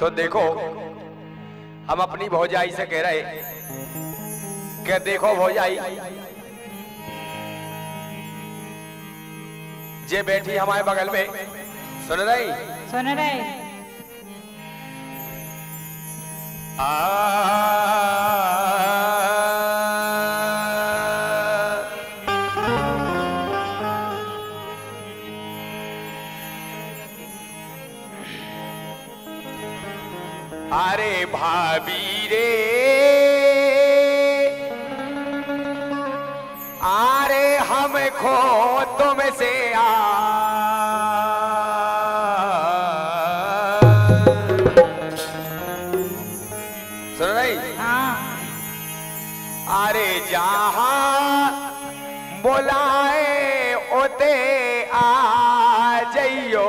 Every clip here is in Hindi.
तो देखो हम अपनी भौजाई से कह रहे कि देखो भौजाई, जे बैठी हमारे बगल में सुन रही अरे भाभी रे, अरे हम खो तुम से सुन रही। अरे जहां बुलाए उते आ जाइयो।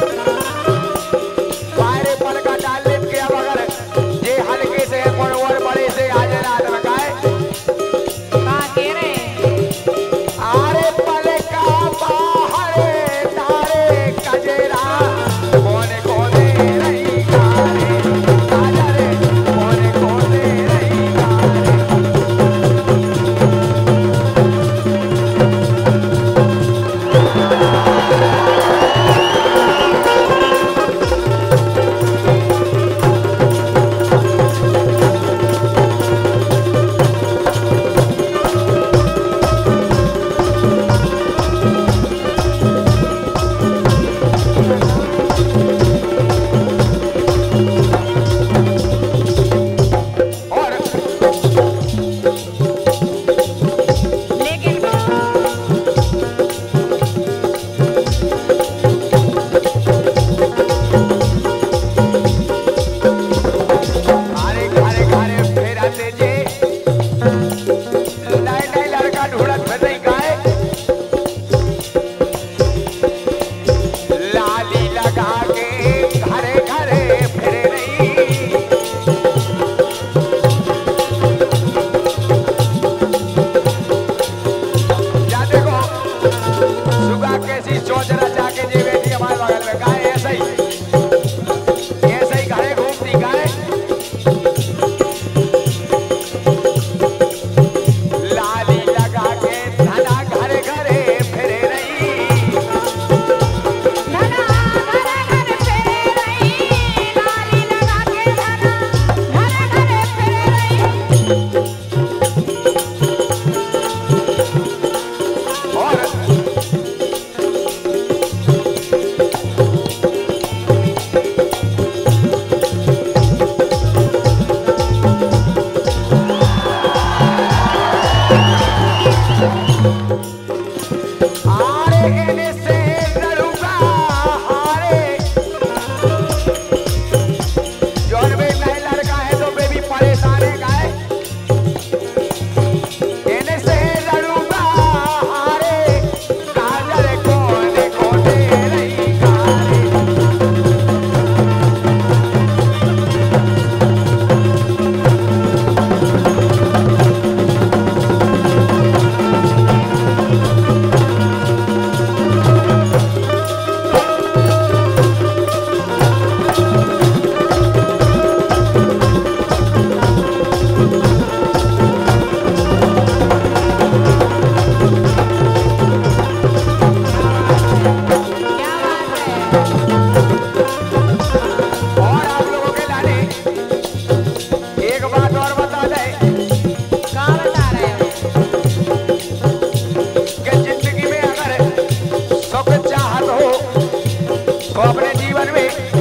अपने जीवन में